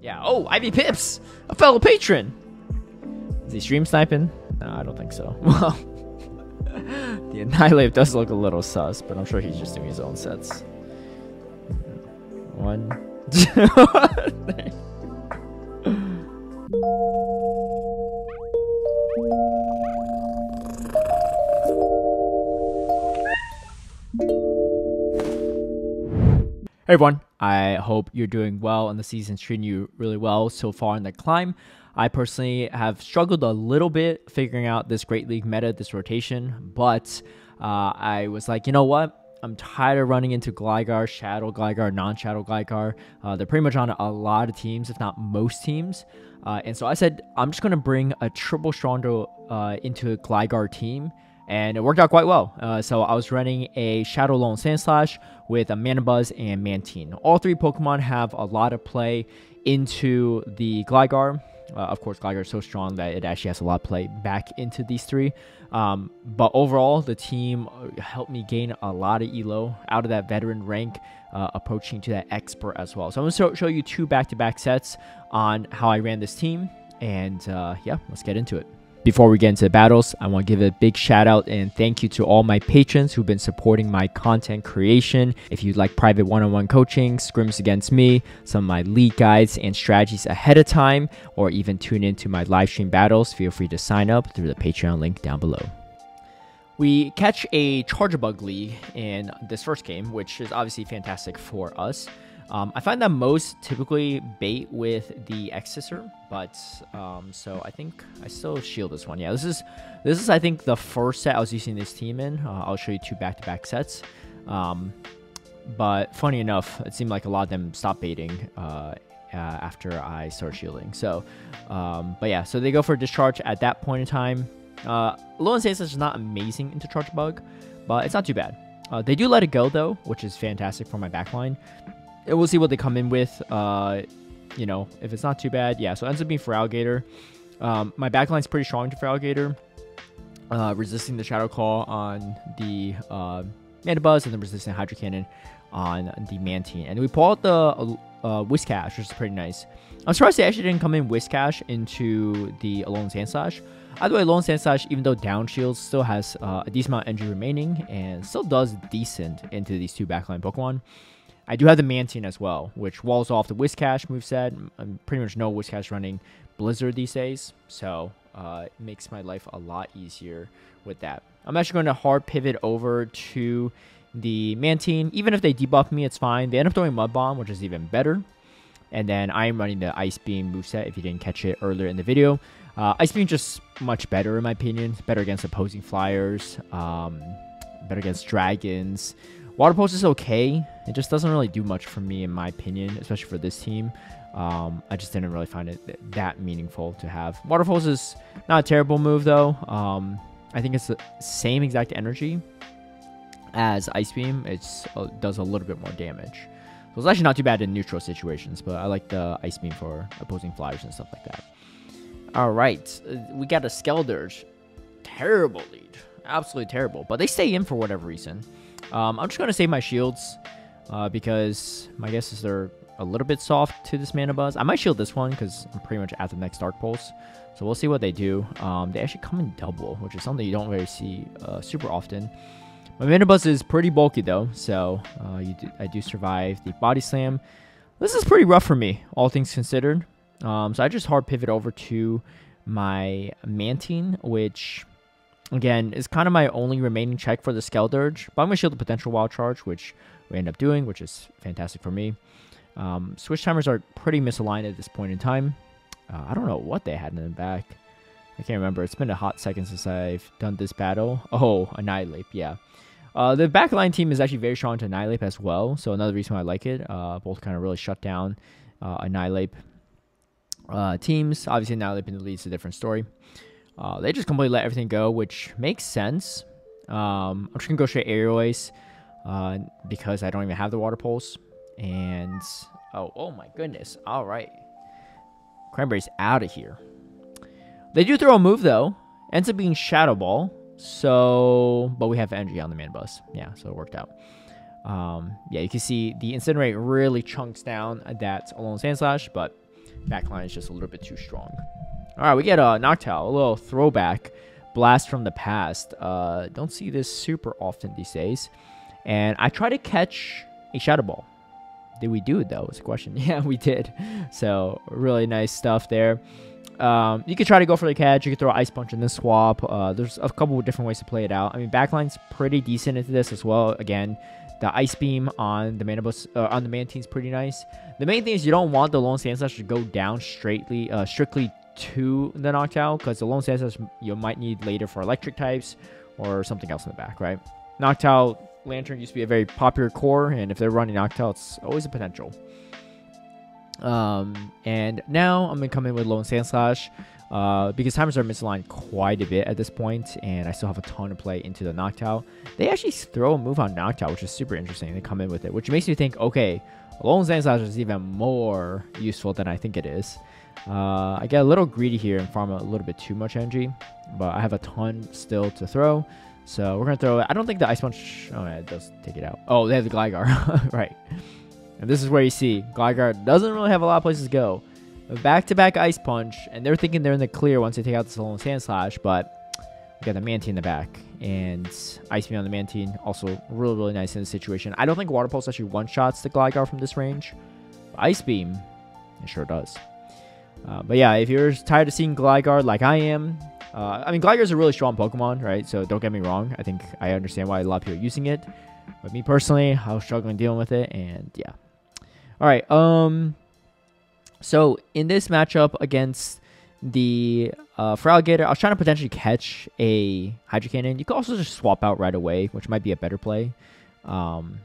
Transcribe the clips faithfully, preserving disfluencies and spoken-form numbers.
Yeah, oh, Ivy Pips, a fellow patron. Is he stream sniping? No, I don't think so. Well, the Annihilape does look a little sus, but I'm sure he's just doing his own sets. One, two, three. Hey everyone, I hope you're doing well and the season's treating you really well so far in the climb. I personally have struggled a little bit figuring out this Great League meta, this rotation, but uh, I was like, you know what? I'm tired of running into Gligar, Shadow Gligar, non-Shadow Gligar. Uh, they're pretty much on a lot of teams, if not most teams. Uh, and so I said, I'm just going to bring a triple Strondo uh, into a Gligar team. And it worked out quite well. Uh, so I was running a Shadow Lone Sandslash with a Mandibuzz and Mantine. All three Pokemon have a lot of play into the Gligar. Uh, of course, Gligar is so strong that it actually has a lot of play back into these three. Um, but overall, the team helped me gain a lot of E L O out of that veteran rank, uh, approaching to that expert as well. So I'm going to show you two back-to-back sets on how I ran this team. And uh, yeah, let's get into it. Before we get into the battles, I want to give a big shout out and thank you to all my patrons who've been supporting my content creation. If you'd like private one-on-one coaching, scrims against me, some of my league guides and strategies ahead of time, or even tune into my live stream battles, feel free to sign up through the Patreon link down below. We catch a Charger Bug League in this first game, which is obviously fantastic for us. Um, I find that most typically bait with the Excisor, but um, so I think I still shield this one. Yeah, this is this is I think the first set I was using this team in. Uh, I'll show you two back-to-back sets, um, but funny enough, it seemed like a lot of them stopped baiting uh, uh, after I started shielding. So, um, but yeah, so they go for a discharge at that point in time. Uh, Alolan Sandslash is not amazing into Charge Bug, but it's not too bad. Uh, they do let it go though, which is fantastic for my backline. We'll see what they come in with, uh, you know, if it's not too bad. Yeah, so it ends up being Feraligatr. Um, my backline's pretty strong to Feraligatr, uh, resisting the Shadow Claw on the uh, Mandibuzz and then resisting Hydro Cannon on the Mantine. And we pull out the uh, uh, Whiscash, which is pretty nice. I'm surprised they actually didn't come in Whiscash into the Alolan Sandslash. Either way, Lone Sandslash, even though down shields, still has uh, a decent amount of energy remaining and still does decent into these two backline Pokemon. I do have the Mantine as well, which walls off the Whiscash moveset. I'm pretty much no Whiscash running Blizzard these days, so uh, it makes my life a lot easier with that. I'm actually going to hard pivot over to the Mantine. Even if they debuff me, it's fine. They end up throwing Mud Bomb, which is even better. And then I am running the Ice Beam moveset, if you didn't catch it earlier in the video. Uh, Ice Beam just much better, in my opinion. It's better against opposing flyers, um, better against dragons. Water Pulse is okay. It just doesn't really do much for me, in my opinion, especially for this team. Um, I just didn't really find it th that meaningful to have. Water Pulse is not a terrible move, though. Um, I think it's the same exact energy as Ice Beam. It uh, does a little bit more damage. So it's actually not too bad in neutral situations, but I like the Ice Beam for opposing flyers and stuff like that. All right, we got a Skeledirge. Terrible lead. Absolutely terrible. But they stay in for whatever reason. Um, I'm just going to save my shields uh, because my guess is they're a little bit soft to this Mandibuzz. I might shield this one because I'm pretty much at the next Dark Pulse. So we'll see what they do. Um, they actually come in double, which is something you don't really see uh, super often. My Mandibuzz is pretty bulky though, so uh, you do, I do survive the Body Slam. This is pretty rough for me, all things considered. Um, so I just hard pivot over to my Mantine, which... Again, it's kind of my only remaining check for the Skeledirge, but I'm going to shield the potential wild charge, which we end up doing, which is fantastic for me. Um, switch timers are pretty misaligned at this point in time. Uh, I don't know what they had in the back. I can't remember. It's been a hot second since I've done this battle. Oh, Annihilape, yeah. Uh, the backline team is actually very strong to Annihilape as well, so another reason why I like it. Uh, both kind of really shut down uh, Annihilape uh, teams. Obviously, Annihilape in the lead is a different story. Uh, they just completely let everything go, which makes sense. Um, I'm just going to go straight Aerial Ace uh, because I don't even have the Water Pulse. And, oh, oh my goodness. All right. Cranberry's out of here. They do throw a move, though. Ends up being Shadow Ball. So, but we have energy on the Mandibuzz. Yeah, so it worked out. Um, yeah, you can see the Incinerate really chunks down that Alolan Sandslash, but back line is just a little bit too strong. All right, we get uh, Noctowl, a little throwback blast from the past. Uh, don't see this super often these days. And I try to catch a Shadow Ball. Did we do it though? It's a question. Yeah, we did. So really nice stuff there. Um, you could try to go for the catch. You could throw Ice Punch in this swap. Uh, there's a couple of different ways to play it out. I mean, backline's pretty decent into this as well. Again, the Ice Beam on the Mandibuzz, uh, on the Mantine is pretty nice. The main thing is you don't want the Lone Sandslash to go down straightly, uh, strictly to the Noctowl, because the Lone Sandslash you might need later for electric types or something else in the back, right? Noctowl Lantern used to be a very popular core, and if they're running Noctowl, it's always a potential. Um, and now I'm going to come in with Lone Sandslash, uh, because timers are misaligned quite a bit at this point, and I still have a ton to play into the Noctowl. They actually throw a move on Noctowl, which is super interesting. They come in with it, which makes you think, okay, Lone Sandslash is even more useful than I think it is. Uh, I get a little greedy here and farm a little bit too much energy, but I have a ton still to throw. So we're going to throw it. I don't think the Ice Punch... Oh, yeah, it does take it out. Oh, they have the Gligar. Right. And this is where you see Gligar doesn't really have a lot of places to go. Back-to-back -back Ice Punch, and they're thinking they're in the clear once they take out this Lone Sandslash, but we got the Mantine in the back. And Ice Beam on the Mantine, also really, really nice in this situation. I don't think Water Pulse actually one-shots the Gligar from this range. But Ice Beam, it sure does. Uh, but yeah, if you're tired of seeing Gligar like I am... Uh, I mean, Gligar is a really strong Pokemon, right? So don't get me wrong. I think I understand why a lot of people are using it. But me personally, I was struggling dealing with it, and yeah. All right. Um. So in this matchup against the uh, Feraligatr, I was trying to potentially catch a Hydro Cannon. You could also just swap out right away, which might be a better play, um,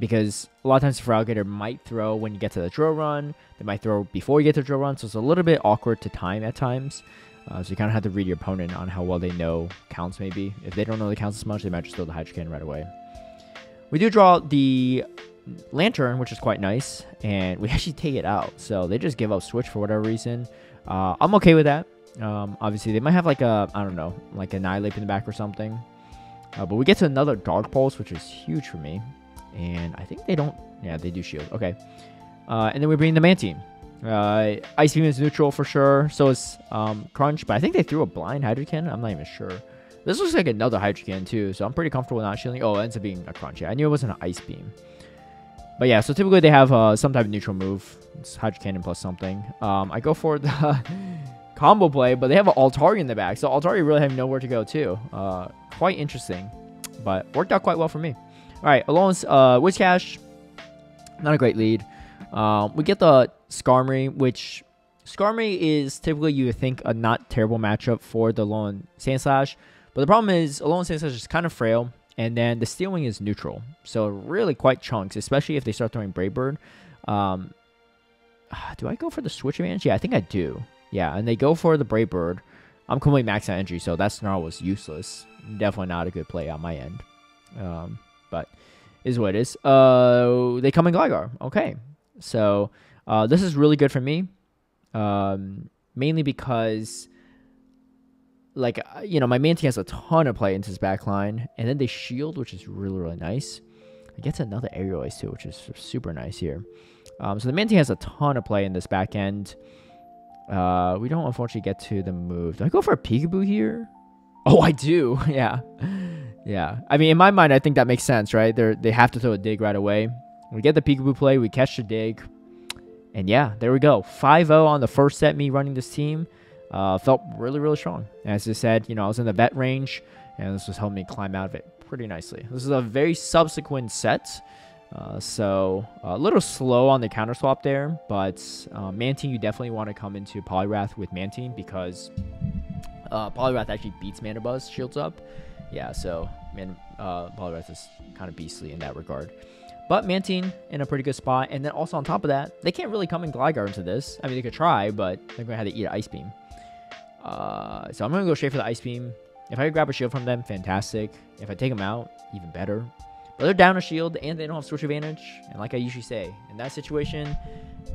because a lot of times the Feraligatr might throw when you get to the Drill Run. They might throw before you get to the Drill Run, so it's a little bit awkward to time at times. Uh, so you kind of have to read your opponent on how well they know counts, maybe. If they don't know the counts as much, they might just throw the Hydro Cannon right away. We do draw the Lantern, which is quite nice, and we actually take it out. So they just give up Switch for whatever reason. Uh, I'm okay with that. Um, obviously, they might have like a, I don't know, like an Annihilape in the back or something. Uh, but we get to another Dark Pulse, which is huge for me. And I think they don't, yeah, they do shield. Okay. Uh, and then we bring the Mantine. Uh, Ice Beam is neutral for sure. So is um, Crunch, but I think they threw a blind Hydro Cannon. I'm not even sure. This looks like another Hydro Cannon too, so I'm pretty comfortable not shielding. Oh, it ends up being a Crunch. Yeah, I knew it wasn't an Ice Beam. But yeah, so typically they have uh, some type of neutral move. It's Hydro Cannon plus something. Um, I go for the combo play, but they have an Altaria in the back, so Altaria really have nowhere to go too. Uh, quite interesting, but worked out quite well for me. All right, Alolan's uh, Whiscash. Not a great lead. Um, we get the Skarmory, which Skarmory is typically, you would think, a not terrible matchup for the Lone Sandslash. But the problem is, Lone Sandslash is kind of frail, and then the Steel Wing is neutral. So really quite chunks, especially if they start throwing Brave Bird. Um, do I go for the Switch advantage? Yeah, I think I do. Yeah, and they go for the Brave Bird. I'm completely maxed out energy, so that Snarl was useless. Definitely not a good play on my end. Um, but is what it is. Uh, they come in Gligar. Okay. So uh, this is really good for me, um, mainly because, like, you know, my Mantine has a ton of play into his backline, and then they shield, which is really, really nice. It gets another Aerial Ace too, which is super nice here. Um, so the Mantine has a ton of play in this back end. Uh, we don't unfortunately get to the move. Do I go for a Peekaboo here? Oh, I do. Yeah. Yeah. I mean, in my mind, I think that makes sense, right? They're, they have to throw a dig right away. We get the Peekaboo play, we catch the dig, and yeah, there we go. five oh on the first set, me running this team. Uh, felt really, really strong. As I said, you know, I was in the bet range, and this was helping me climb out of it pretty nicely. This is a very subsequent set, uh, so a little slow on the counter swap there, but uh, Mantine, you definitely want to come into Poliwrath with Mantine, because uh, Poliwrath actually beats Mandibuzz, shields up. Yeah, so man, uh, Poliwrath is kind of beastly in that regard. But Mantine in a pretty good spot. And then also on top of that, they can't really come in Gligar into this. I mean, they could try, but they're going to have to eat an Ice Beam. Uh, so I'm going to go straight for the Ice Beam. If I could grab a shield from them, fantastic. If I take them out, even better. But they're down a shield, and they don't have switch advantage. And like I usually say, in that situation,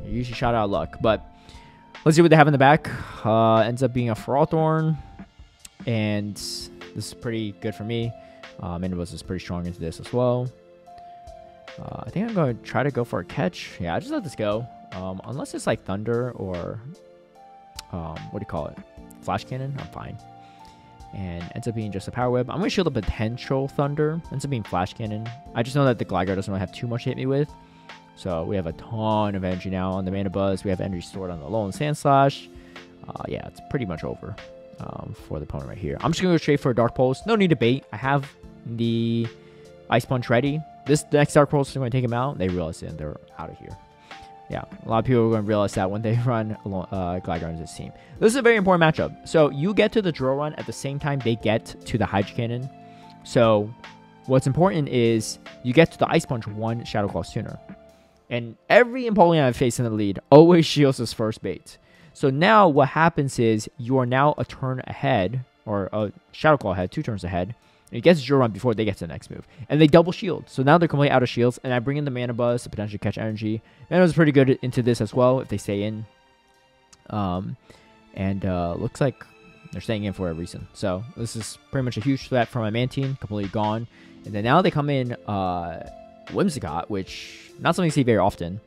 you're usually shot out of luck. But let's see what they have in the back. Uh, ends up being a Feralthorn. And this is pretty good for me. Uh, Mandibuzz is pretty strong into this as well. Uh, I think I'm going to try to go for a catch. Yeah, I just let this go. Um, unless it's like Thunder or um, what do you call it? Flash Cannon, I'm fine. And ends up being just a Power Whip. I'm going to shield a potential Thunder. Ends up being Flash Cannon. I just know that the Gligar doesn't really have too much to hit me with. So we have a ton of energy now on the Mandibuzz. We have energy stored on the Lone Sandslash. Uh, yeah, it's pretty much over um, for the opponent right here. I'm just going to go straight for a Dark Pulse. No need to bait. I have the Ice Punch ready. This next Dark Pulse is going to take him out. They realize it and they're out of here. Yeah, a lot of people are going to realize that when they run uh, Gligar into this team. This is a very important matchup. So you get to the Drill Run at the same time they get to the Hydro Cannon. So what's important is you get to the Ice Punch one Shadow Claw sooner. And every Empoleon I face in the lead always shields his first bait. So now what happens is you are now a turn ahead, or a Shadow Claw ahead, two turns ahead. It gets Drill Run before they get to the next move. And they double shield. So now they're completely out of shields. And I bring in the Mandibuzz to potentially catch energy. Mandibuzz is pretty good into this as well if they stay in. Um, and uh, looks like they're staying in for a reason. So this is pretty much a huge threat for my Mantine. Completely gone. And then now they come in uh, Whimsicott, which not something you see very often.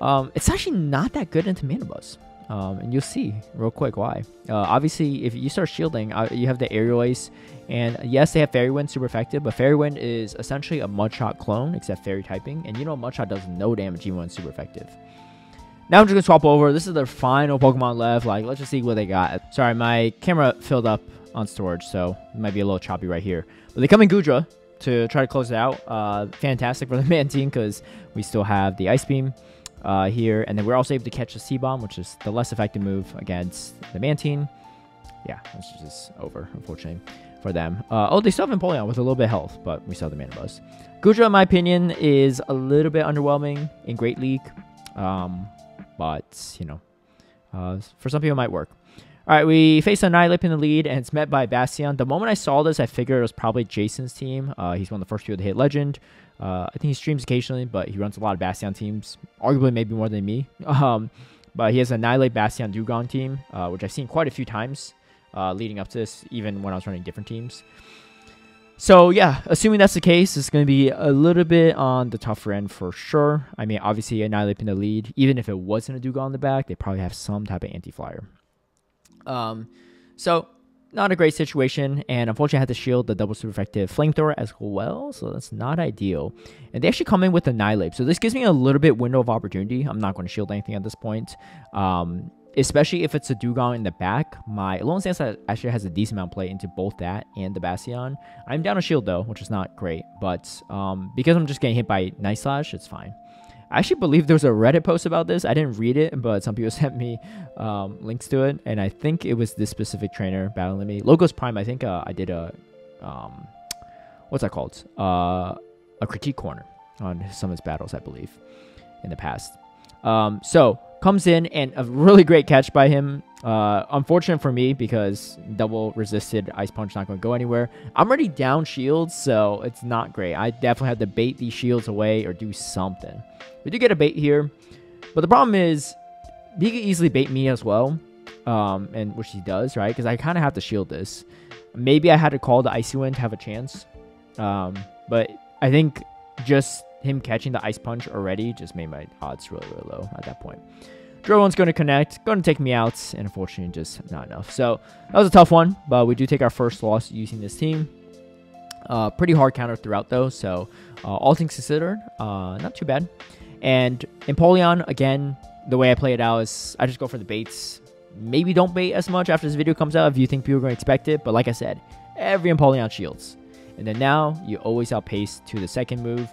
Um, it's actually not that good into Mandibuzz. Um, and you'll see real quick why. Uh, obviously, if you start shielding, uh, you have the Aerial Ace. And yes, they have Fairy Wind, super effective. But Fairy Wind is essentially a Mudshot clone, except Fairy typing. And you know Mudshot does no damage even when it's super effective. Now I'm just going to swap over. This is their final Pokemon left. Like, let's just see what they got. Sorry, my camera filled up on storage, so it might be a little choppy right here. But they come in Goodra to try to close it out. Uh, fantastic for the Mantine because we still have the Ice Beam. Uh, here, and then we're also able to catch the C-Bomb, which is the less effective move against the Mantine. Yeah, this is just over, unfortunately, for them. Uh, oh, they still have Empoleon with a little bit of health, but we still have the Mandibuzz. Goodra, in my opinion, is a little bit underwhelming in Great League, um, but, you know, uh, for some people it might work. All right, we face Annihilape in the lead, and it's met by Bastion. The moment I saw this, I figured it was probably Jason's team. Uh, he's one of the first people to hit Legend. Uh, I think he streams occasionally, but he runs a lot of Bastion teams, arguably maybe more than me. Um, but he has an Annihilape Bastion Dewgong team, uh, which I've seen quite a few times uh, leading up to this, even when I was running different teams. So yeah, assuming that's the case, it's going to be a little bit on the tougher end for sure. I mean, obviously Annihilape in the lead, even if it wasn't a Dewgong in the back, they probably have some type of anti-flyer. Um, so not a great situation, and unfortunately I had to shield the double super effective flamethrower as well, so that's not ideal. And they actually come in with Annihilape, so this gives me a little bit window of opportunity. I'm not going to shield anything at this point, um, especially if it's a Dewgong in the back. My Lone Sandslash actually has a decent amount of play into both that and the Bastion. I'm down a shield though, which is not great, but um, because I'm just getting hit by Night Slash, it's fine. I actually believe there was a Reddit post about this. I didn't read it, but some people sent me um, links to it. And I think it was this specific trainer battling me. Logos Prime, I think uh, I did a, um, what's that called? Uh, a critique corner on some of his battles, I believe, in the past. Um, so, comes in and a really great catch by him. Uh, unfortunate for me because double resisted Ice Punch not going to go anywhere. I'm already down shields, so it's not great. I definitely have to bait these shields away or do something. We do get a bait here, but the problem is he could easily bait me as well, um, and which he does, right? Because I kind of have to shield this. Maybe I had to call the Icy Wind to have a chance, um, but I think just him catching the Ice Punch already just made my odds really, really low at that point. Drill Run's going to connect, going to take me out, and unfortunately just not enough. So that was a tough one, but we do take our first loss using this team. Uh, pretty hard counter throughout though, so uh, all things considered, uh, not too bad. And Empoleon, again, the way I play it out is I just go for the baits. Maybe don't bait as much after this video comes out if you think people are going to expect it, but like I said, every Empoleon shields. And then now, you always outpace to the second move.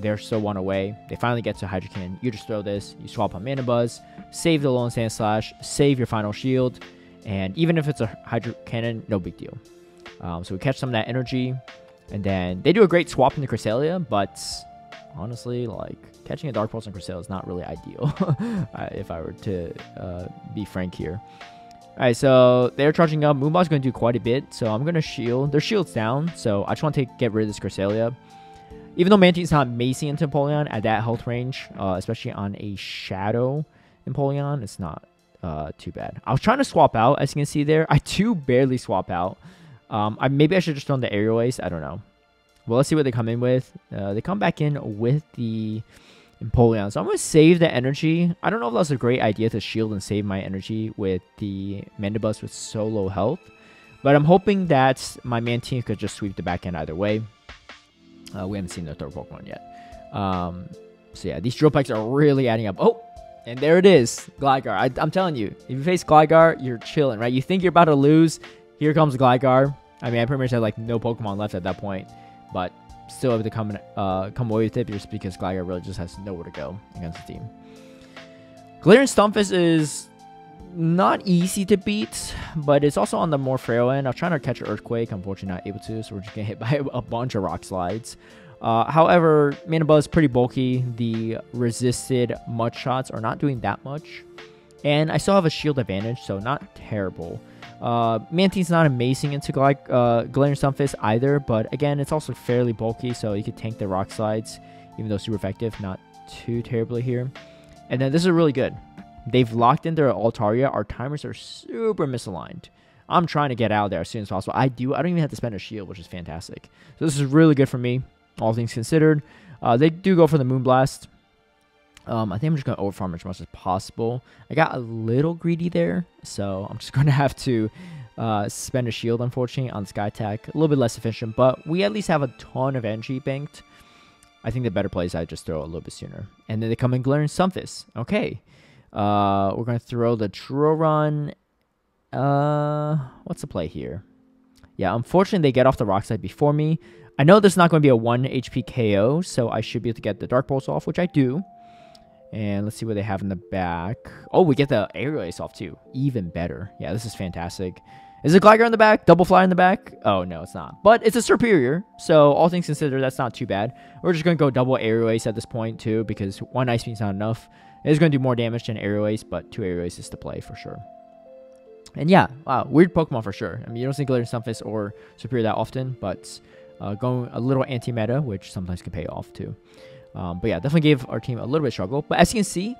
They're still one away. They finally get to Hydro Cannon. You just throw this. You swap on Mandibuzz. Save the Lone Sandslash. Save your final shield. And even if it's a Hydro Cannon, no big deal. Um, so we catch some of that energy. And then they do a great swap into Cresselia. But honestly, like catching a Dark Pulse on Cresselia is not really ideal. If I were to uh, be frank here. Alright, so they're charging up. Moonbot's going to do quite a bit. So I'm going to shield. Their shield's down. So I just want to take, get rid of this Cresselia. Even though Mantine's not amazing into Empoleon at that health range, uh, especially on a Shadow Empoleon, it's not uh, too bad. I was trying to swap out, as you can see there. I do barely swap out. Um, I, maybe I should just throw in the Aerial Ace. I don't know. Well, let's see what they come in with. Uh, they come back in with the Empoleon. So I'm going to save the energy. I don't know if that's a great idea to shield and save my energy with the Mandibuzz with so low health. But I'm hoping that my Mantine could just sweep the back end either way. Uh, we haven't seen the third Pokemon yet. Um, so yeah, these drill packs are really adding up. Oh, and there it is. Gligar. I, I'm telling you, if you face Gligar, you're chilling, right? You think you're about to lose. Here comes Gligar. I mean, I pretty much had like no Pokemon left at that point. But still able to come, uh, come away with it just because Gligar really just has nowhere to go against the team. Galarian Stunfisk is not easy to beat, but it's also on the more frail end. I'm trying to catch an Earthquake. Unfortunately, not able to, so we're just getting hit by a bunch of Rock Slides. Uh, however, Mandibuzz is pretty bulky. The resisted Mud Shots are not doing that much. And I still have a shield advantage, so not terrible. Uh, Mantine's not amazing into Gly uh, Galarian Stunfisk either, but again, it's also fairly bulky, so you could tank the Rock Slides, even though super effective, not too terribly here. And then this is really good. They've locked in their Altaria. Our timers are super misaligned. I'm trying to get out of there as soon as possible. I do. I don't even have to spend a shield, which is fantastic. So this is really good for me, all things considered. Uh, they do go for the Moonblast. Um, I think I'm just going to overfarm as much as possible. I got a little greedy there, so I'm just going to have to uh, spend a shield, unfortunately, on Sky Attack. A little bit less efficient, but we at least have a ton of energy banked. I think the better play is I just throw a little bit sooner. And then they come in Galarian Stunfisk. Okay. Uh, we're going to throw the Drill Run. Uh, what's the play here? Yeah, unfortunately, they get off the Rock Slide before me. I know there's not going to be a one H P K O, so I should be able to get the Dark Pulse off, which I do. And let's see what they have in the back. Oh, we get the Aerial Ace off too. Even better. Yeah, this is fantastic. Is it Gligar in the back? Double Fly in the back? Oh, no, it's not. But it's a superior, so all things considered, that's not too bad. We're just going to go double Aerial Ace at this point too, because one Ice Beam is not enough. It is going to do more damage than Aerial Ace, but two Aerial Aces to play for sure. And yeah, wow, weird Pokemon for sure. I mean, you don't see Galarian Stunfisk or Superior that often, but uh, going a little anti-meta, which sometimes can pay off too. Um, but yeah, definitely gave our team a little bit of struggle. But as you can see,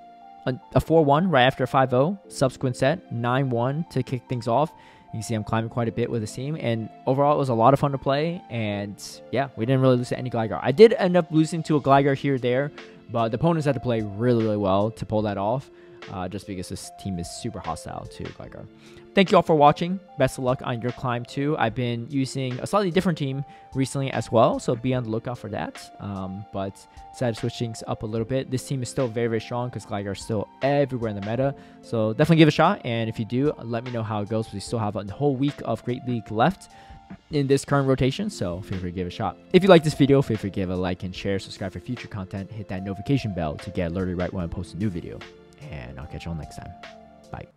a four one right after a five oh, subsequent set, nine one to kick things off. You can see I'm climbing quite a bit with this team, and overall it was a lot of fun to play, and yeah, we didn't really lose to any Gligar. I did end up losing to a Gligar here or there, but the opponents had to play really, really well to pull that off, uh, just because this team is super hostile to Gligar. Thank you all for watching. Best of luck on your climb too. I've been using a slightly different team recently as well, so be on the lookout for that. Um, but decided to switch things up a little bit. This team is still very, very strong because Gligar is still everywhere in the meta. So definitely give it a shot. And if you do, let me know how it goes. We still have a whole week of Great League left in this current rotation, so feel free to give it a shot. If you like this video, feel free to give it a like and share. Subscribe for future content. Hit that notification bell to get alerted right when I post a new video. And I'll catch you all next time. Bye.